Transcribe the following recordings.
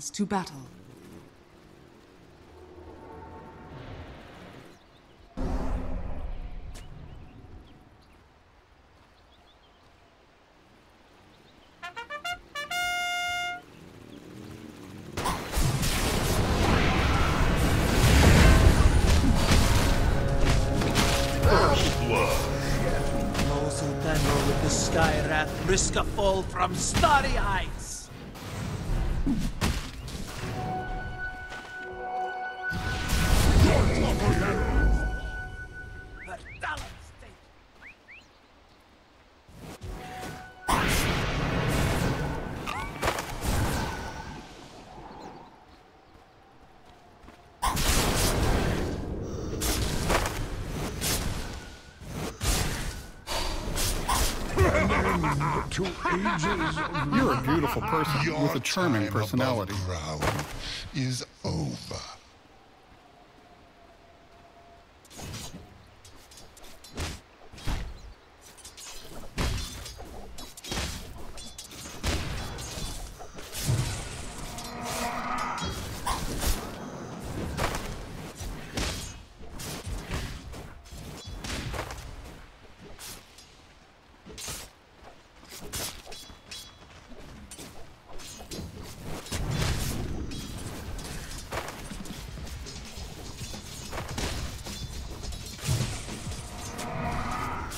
sons to battle. Risk a fall from starry heights! Two ages of... You're a beautiful person with a charming personality. Ground is over.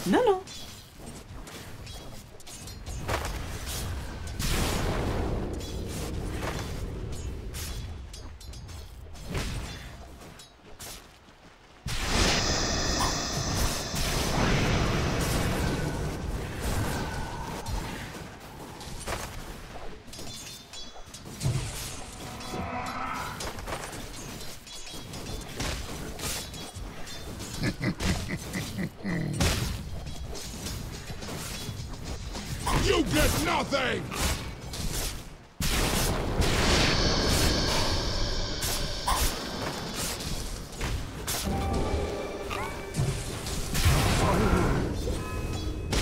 No. You get nothing!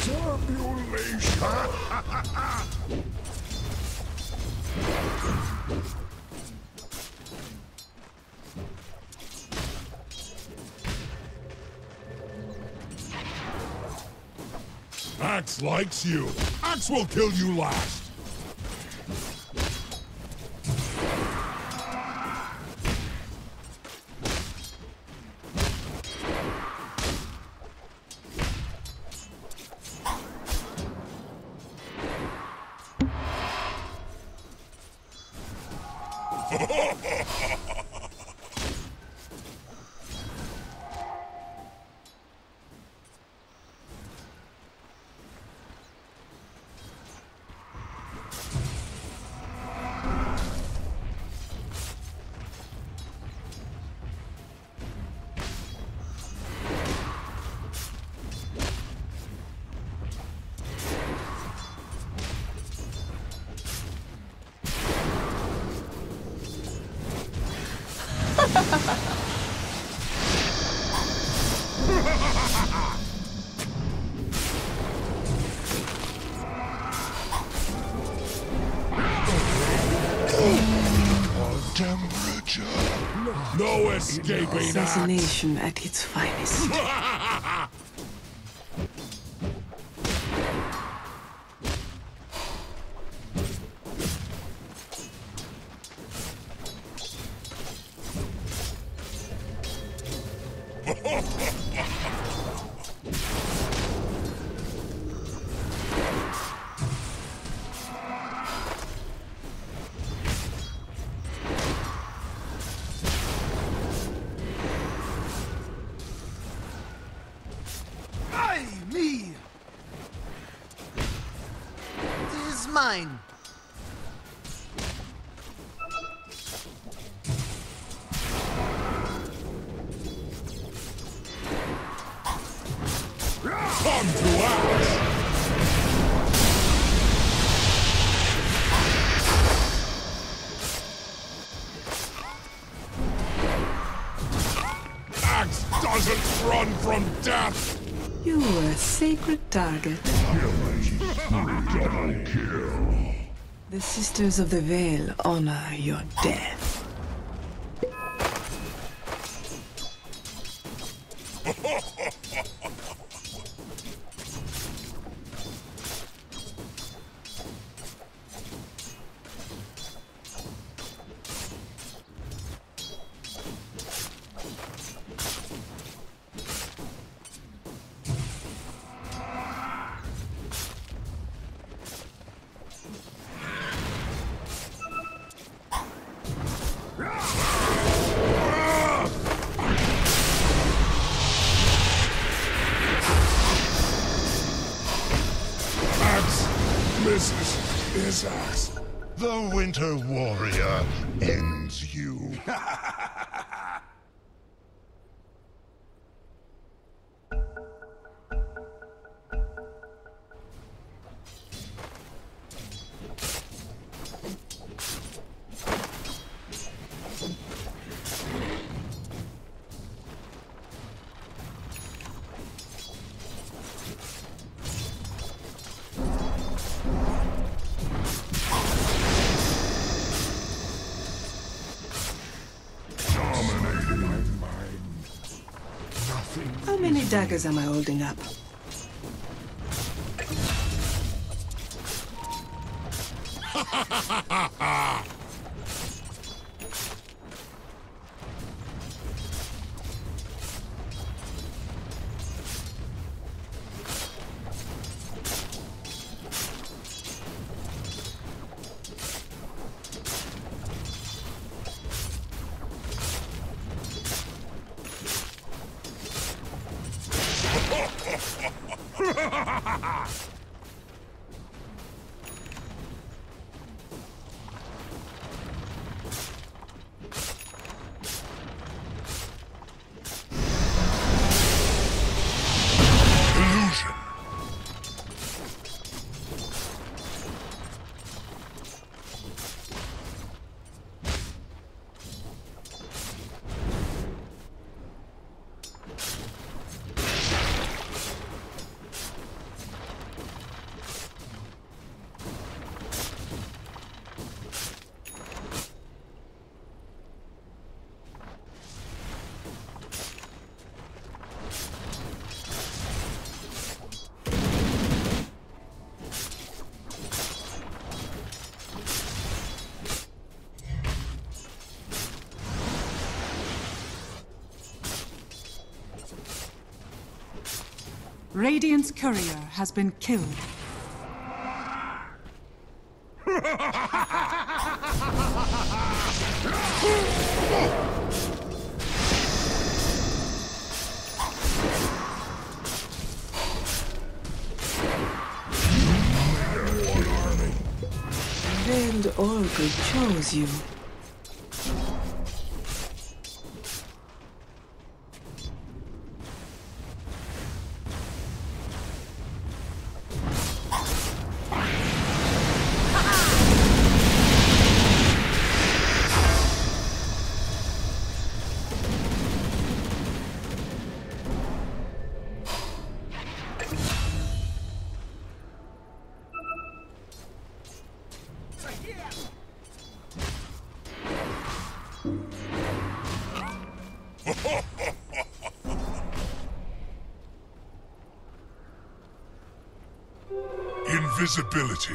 Turbulation! Axe likes you. Axe will kill you last. Temperature. No escaping. Assassination at its finest. Mine. Come to us. Axe doesn't run from death. You were a sacred target. Killing. Double kill. The Sisters of the Veil honor your death. The Winter Warrior ends you. How many daggers am I holding up? Radiant's courier has been killed. Vend Orgrild chose you. Invisibility.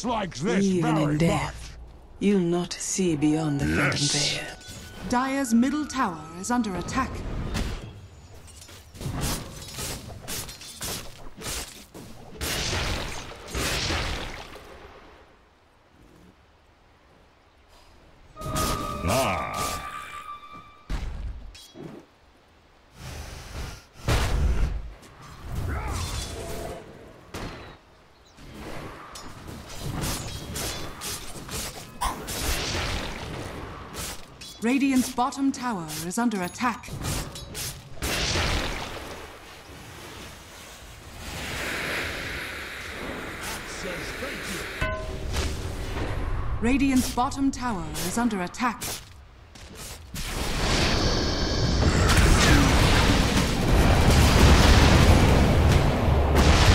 Threats like this even very in death, much. You'll not see beyond the phantom veil. Dire's middle tower is under attack. Radiant's bottom tower is under attack. Radiant's bottom tower is under attack.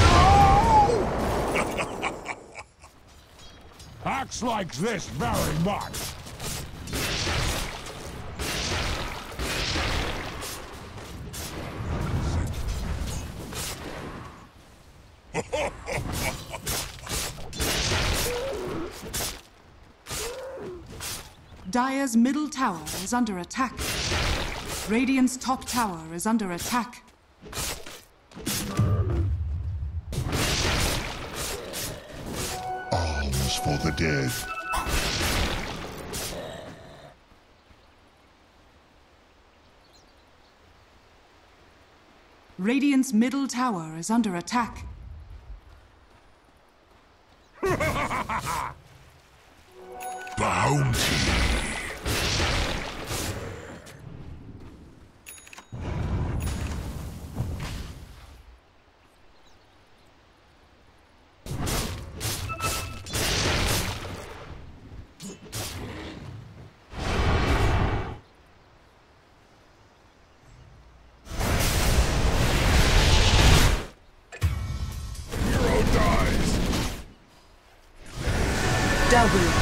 No! Acts like this very much. Dire's middle tower is under attack. Radiant's top tower is under attack. Alms for the dead. Radiant's middle tower is under attack. Bounty.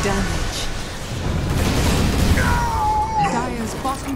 Damage. No! Dire's bottom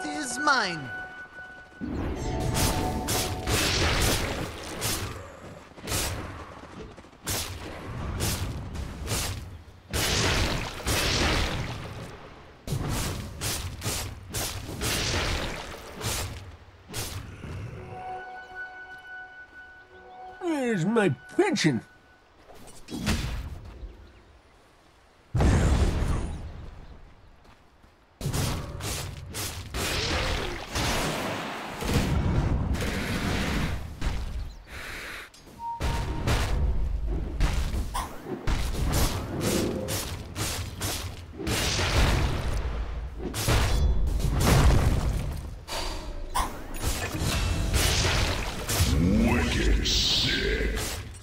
This is mine. Where's my pension?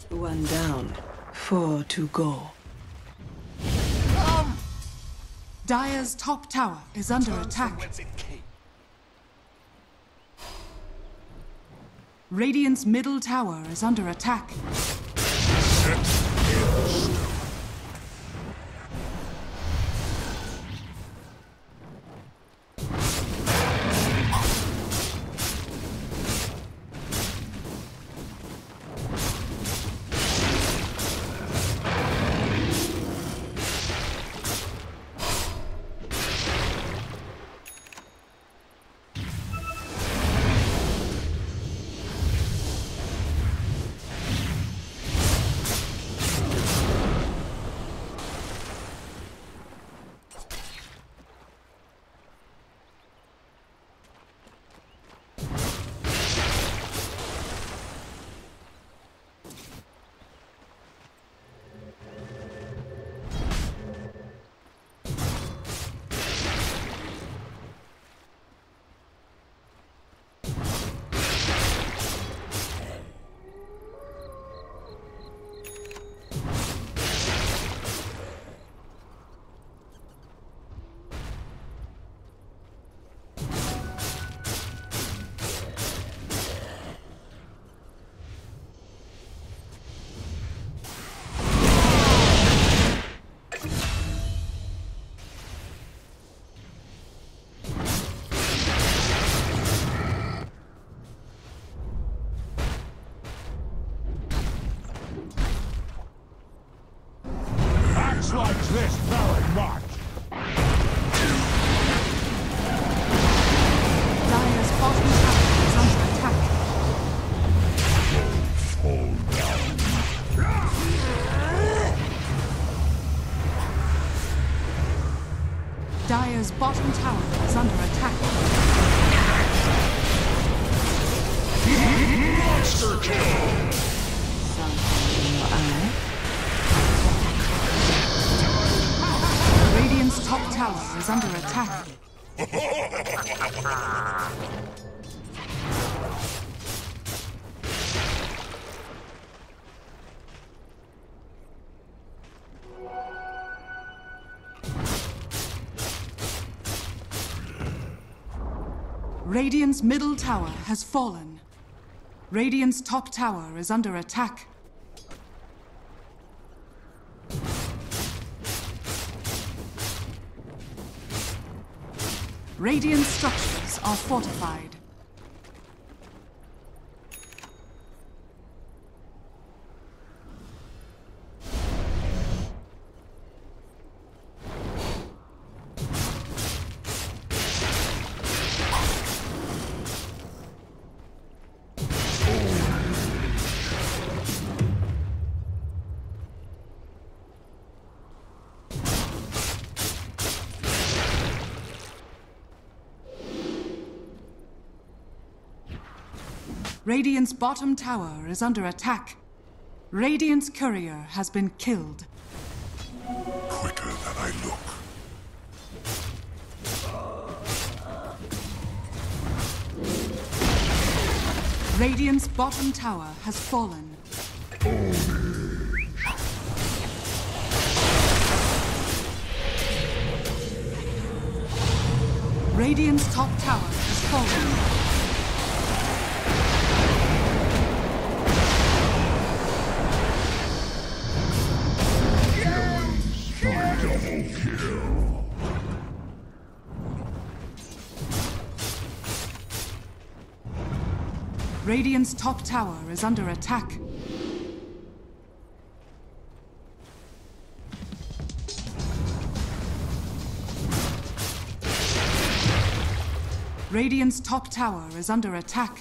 One down, 4 to go. Dire's top tower is under attack. Radiant's middle tower is under attack. this barren march! Dire's bottom tower is under attack. Fall down. Dire's bottom tower is under attack. Monster kill! Something Radiant's top tower is under attack. Radiant's middle tower has fallen. Radiant's top tower is under attack. Radiant structures are fortified. Radiant's bottom tower is under attack. Radiant's courier has been killed. Quicker than I look. Radiant's bottom tower has fallen. Radiant's top tower has fallen. Radiant's top tower is under attack. Radiant's top tower is under attack.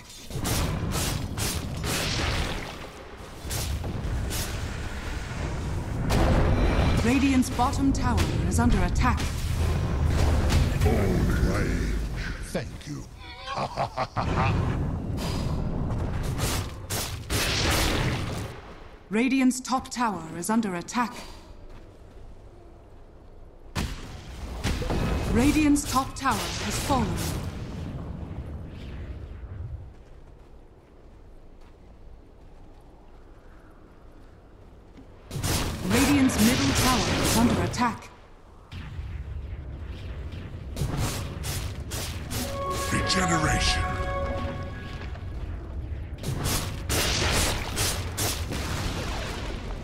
Radiant's bottom tower is under attack. Old rage. Thank you. Ha ha ha ha ha. Radiant's top tower is under attack. Radiant's top tower has fallen. Radiant's middle tower is under attack. Regeneration.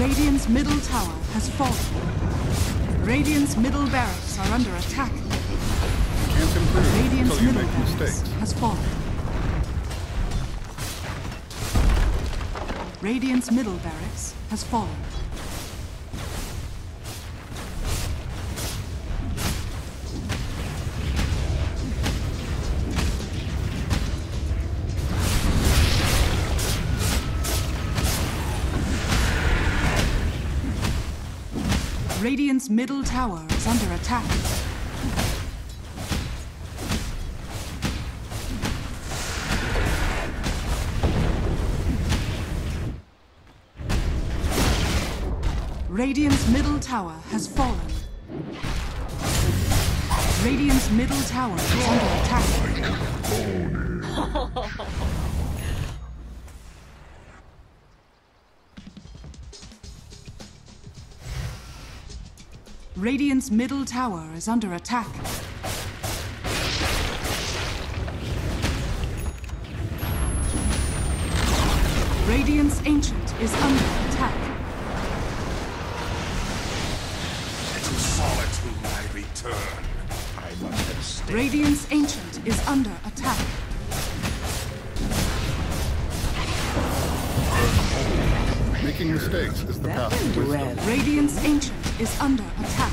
Radiant's middle tower has fallen. Radiant's middle barracks are under attack. Can't improve Radiant's until you middle make barracks mistakes. Has fallen. Radiant's middle barracks has fallen. Radiant's middle tower is under attack. Radiant's middle tower has fallen. Radiant's middle tower is under attack. Radiant's middle tower is under attack. Radiant's Ancient is under attack. To solitude I return. I must abstain. Radiant's Ancient is under attack. Making mistakes is the path to wisdom. Radiant's Ancient is under attack.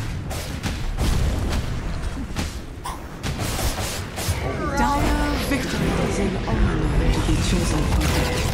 Dire victory is in only to be chosen.